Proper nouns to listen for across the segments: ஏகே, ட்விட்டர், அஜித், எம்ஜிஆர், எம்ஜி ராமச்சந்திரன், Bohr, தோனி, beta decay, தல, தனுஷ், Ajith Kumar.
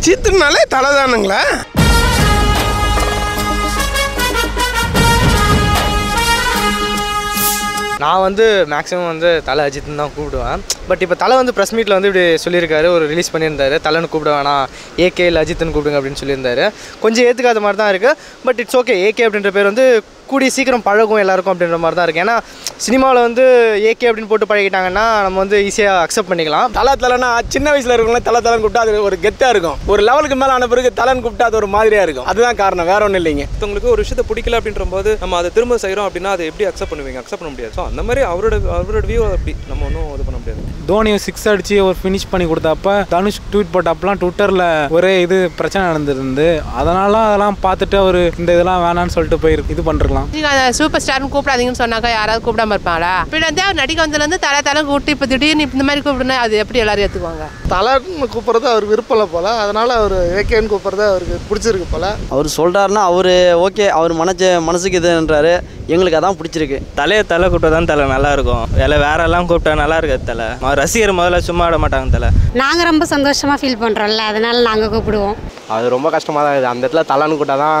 அஜித்னாலே தலைதானுங்களா? நான் வந்து மேக்ஸிமம் வந்து தலை அஜித்னு தான் கூப்பிடுவேன். பட் இப்போ தலை வந்து ப்ரெஸ் மீட்டில் வந்து இப்படி சொல்லியிருக்காரு, ஒரு ரிலீஸ் பண்ணியிருந்தார், தலைன்னு கூப்பிட வேணாம், ஏகே இல்லை அஜித்னு கூப்பிடுங்க அப்படின்னு சொல்லியிருந்தாரு. கொஞ்சம் ஏற்றுக்காத மாதிரி தான் இருக்குது. பட் இட்ஸ் ஓகே, ஏகே அப்படின்ற பேர் வந்து கூடி சீக்கிரம் பழகும் எல்லாருக்கும் அப்படின்ற மாதிரி தான் இருக்குது. ஏன்னா சினிமாவில் வந்து ஏகே அப்படின்னு போட்டு பழகிட்டாங்கன்னா நம்ம வந்து ஈஸியாக அக்செப்ட் பண்ணிக்கலாம். தலை தலைன்னா சின்ன வயசில் இருக்கவங்களே தலை தலைன்னு கூப்பிட்டா அது ஒரு கெத்தாக இருக்கும். ஒரு லெவலுக்கு மேலே ஆன பிறகு தலைன்னு கூப்பிட்டா அது ஒரு மாதிரியாக இருக்கும். அதுதான் காரணம், வேற ஒன்றும் இல்லைங்க. உங்களுக்கு ஒரு விஷயத்தை பிடிக்கல அப்படின்ற போது நம்ம அதை திரும்ப செய்கிறோம் அப்படின்னா அதை எப்படி அக்செப்ட் பண்ணுவீங்க? அக்செப்ட் பண்ண முடியாது. ஸோ அந்த மாதிரி அவரோட வியூ அப்படி நம்ம ஒன்றும் இது பண்ண முடியாது. தோனியை சிக்ஸ் அடிச்சு ஒரு ஃபினிஷ் பண்ணி கொடுத்தப்ப தனுஷ் ட்வீட் போட்டப்பெல்லாம் ட்விட்டரில் ஒரே இது பிரச்சனை நடந்துருந்து, அதனால அதெல்லாம் பார்த்துட்டு அவர் இந்த இதெல்லாம் வேணான்னு சொல்லிட்டு போயிருக்கு இது பண்ணுறாங்க. சூப்பர் ஸ்டார்னு கூப்பிடாதீங்கன்னு சொன்னாக்கா யாராவது கூப்பிடாம இருப்பாங்களா? இப்படி வந்து அவர் நடிக்க வந்ததுலேருந்து தலை தலை கூப்பிட்டு இப்போ திடீர்னு இந்த மாதிரி கூப்பிடுனா அது எப்படி எல்லாரும் ஏற்றுக்குவாங்க? தலைன்னு கூப்பிட்றது அவர் விருப்பலை போல, அதனால அவர் ஏகேன்னு கூப்பிட்றது அவருக்கு பிடிச்சிருக்கு போல. அவர் சொல்கிறாருன்னா அவர் ஓகே, அவர் மனசுக்கு இதுன்றாரு, எங்களுக்கு அதான் பிடிச்சிருக்கு. தலை கூப்பிட்டா தான் தலை நல்லா இருக்கும், வேறெல்லாம் கூப்பிட்டா நல்லா இருக்காது. தலை ரசிகர் முதல்ல சும்மா விட மாட்டாங்க. தலை நாங்கள் ரொம்ப சந்தோஷமாக ஃபீல் பண்ணுறோம்ல, அதனால நாங்கள் கூப்பிடுவோம். அது ரொம்ப கஷ்டமாக தான் இருக்குது. அந்த இடத்துல தலைன்னு கூப்பிட்டா தான்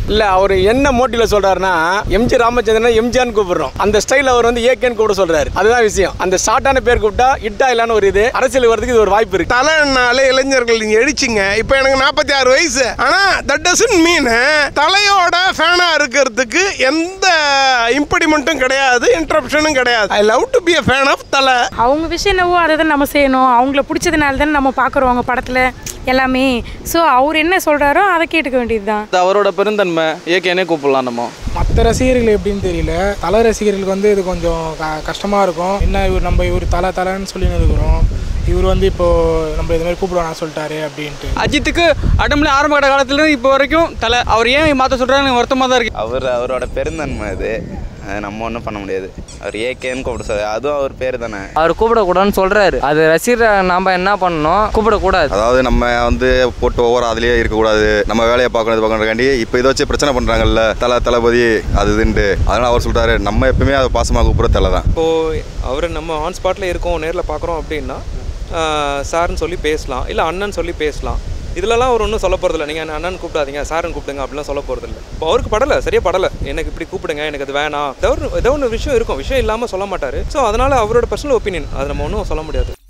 இல்லை, அவர் என்ன மோட்டிவில் சொல்கிறாருன்னா, எம்ஜி ராமச்சந்திரன் எம்ஜிஆர்னு கூப்பிடுறோம், அந்த ஸ்டைலில் அவர் வந்து ஏகேன்னு கூப்பிட சொல்கிறாரு. அதுதான் விஷயம். அந்த ஷார்ட்டான பேர் கூப்பிட்டா ஹிட்டா இல்லைன்னு ஒரு இது, அரசியல் வரதுக்கு இது ஒரு வாய்ப்பு இருக்குது. தலைனாலே இளைஞர்கள் நீங்கள் எழிச்சிங்க. இப்போ எனக்கு 46 வயசு, ஆனால் தட் டசன்ட் மீன் தலையோட ஃபேனாக இருக்கிறதுக்கு எந்த இம்படிமெண்ட்டும் கிடையாது, இன்டரப்ஷனும் கிடையாது. I love to be a fan of தலை. அவங்க விஷயம் என்னவோ அதை தான் நம்ம செய்யணும். அவங்கள பிடிச்சதுனால தான் நம்ம பார்க்குறோம் அவங்க படத்தில் எல்லாமே. ஸோ அவர் என்ன சொல்கிறாரோ அதை கேட்டுக்க வேண்டியது தான். அவரோட பெருந்தன்மை, ஏகேனே கூப்பிடலாம். நம்ம மற்ற ரசிகர்கள் எப்படின்னு தெரியல, தலை ரசிகர்களுக்கு வந்து இது கொஞ்சம் கஷ்டமாக இருக்கும். என்ன இவர் நம்ம இவர் தலை தலைன்னு சொல்லி இருக்கிறோம், இவர் வந்து இப்போது நம்ம இது மாதிரி கூப்பிடுவோம் சொல்லிட்டாரு அப்படின்ட்டு. அஜித்துக்கு அடம்ல ஆரம்ப கட்ட காலத்துலேருந்து இப்போ வரைக்கும் தலை. அவர் ஏன் மாற்ற சொல்கிறாரு, வருத்தமாக தான் இருக்குது. அவரோட பெருந்தன்மை அது, நம்ம ஒன்றும் பண்ண முடியாது. அவர் ஏகேன்னு கூப்பிட சொல்றாரு, அதுவும் அவர் பேர் தானே. அவர் கூப்பிடக்கூடாதுன்னு சொல்கிறாரு, அது ரசிகரை நாம் என்ன பண்ணணும், கூப்பிடக்கூடாது. அதாவது நம்ம வந்து போட்டு ஓவர் அதுலேயே இருக்கக்கூடாது, நம்ம வேலையை பார்க்கணுக்காண்டி இப்போ இதை வச்சு பிரச்சனை பண்ணுறாங்கல்ல, தலை தளபதி அது இதுண்டு. அதனால் அவர் சொல்கிறாரு, நம்ம எப்பவுமே அதை பாசமாக கூப்பிட தலை தான். இப்போது அவர் நம்ம ஆன் ஸ்பாட்டில் இருக்கோம், நேரில் பார்க்குறோம் அப்படின்னா சார்ன்னு சொல்லி பேசலாம், இல்லை அண்ணன் சொல்லி பேசலாம். இதுலலாம் அவர் ஒன்றும் சொல்ல போகிறதில்ல, நீங்கள் அண்ணன் கூப்பிடாதீங்க சாருன்னு கூப்பிடுங்க அப்படிலாம் சொல்ல போகிறதில்ல. இப்போ அவருக்கு படலை, சரியாக படலை, எனக்கு இப்படி கூப்பிடுங்க, எனக்கு அது வேணாம், ஏதோ ஒன்று விஷயம் இருக்கும், விஷயம் இல்லாமல் சொல்ல மாட்டார். ஸோ அதனால் அவரோட பர்சனல் ஒப்பீனியன் அதை நம்ம ஒன்றும் சொல்ல முடியாது.